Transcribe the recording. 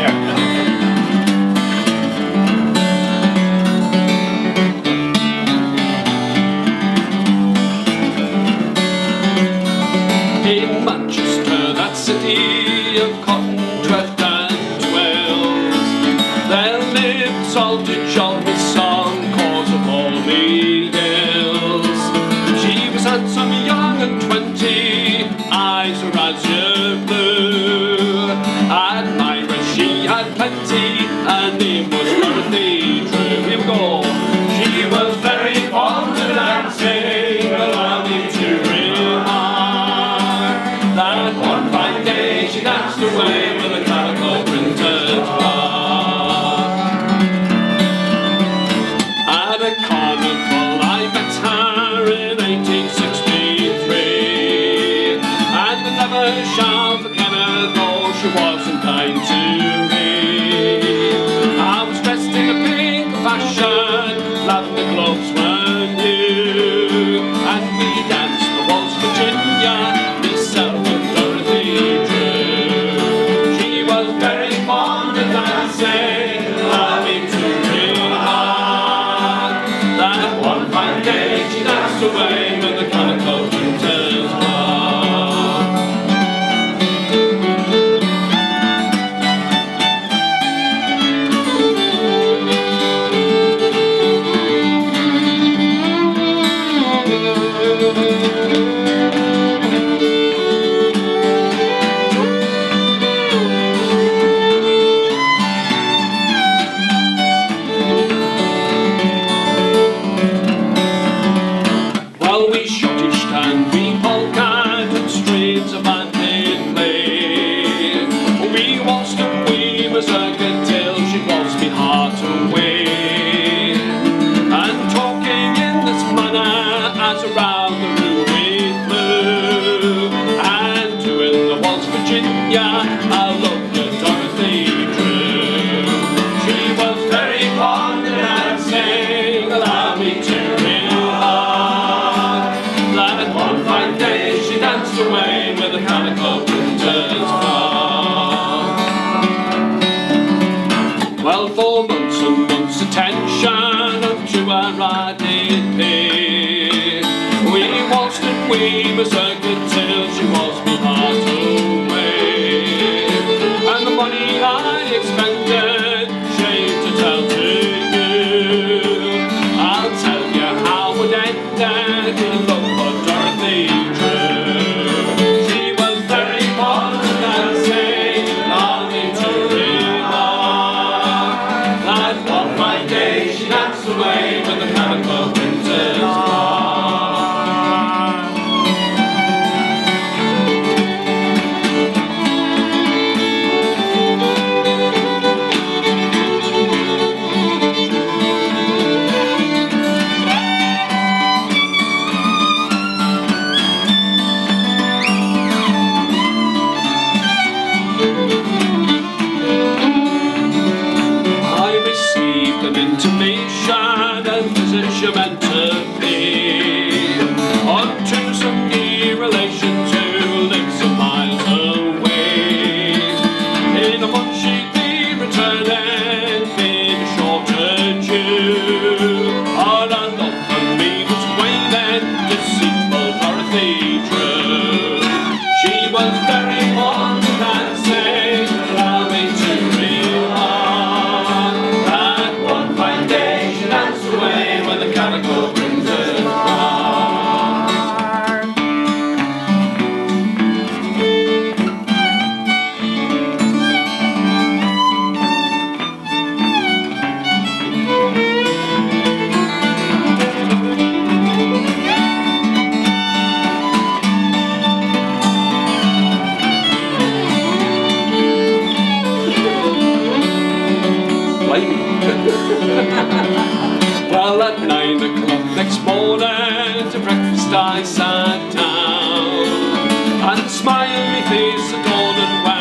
Yeah. In Manchester, that city of cotton, 12 and 12, there lived Salty John, his son, cause of all the ills. She was handsome, young and 20, eyes were azure blue. Admirer, she had plenty, her name was Dorothy Drew. Here we go. She was very fond of dancing, allow me to remark that one fine day she danced away with a calico printer's bark. At a carnival I met her in 1863, and I never shall forget her, though she wasn't kind to me. I was dressed in a pink fashion, lavender gloves were new, and we danced the waltz Virginia, myself and Dorothy Drew. She was very fond of dancing, loving to remark that one fine day she danced away with the calico printer's away with a calico printer's bark. Well, for months and months attention unto her I did pay. We waltzed and we mazurked till she was my heart away, and the money I expended, shame to tell to you, I'll tell you how it ended in love for Dorothy Drew. Away with the calico printer's bark. I received an intimation, you're meant to be, on to some near relations who live some miles away. In a month she'd be returning, being short and due, on a lot for me was waiting, deceitful Dorothy Drew. She was very fond of dancing, allow me to remark that one fine day she danced away with the calico printer's bark. Well, at 9 o'clock next morning, to breakfast I sat down, and smiled me face adorned and well.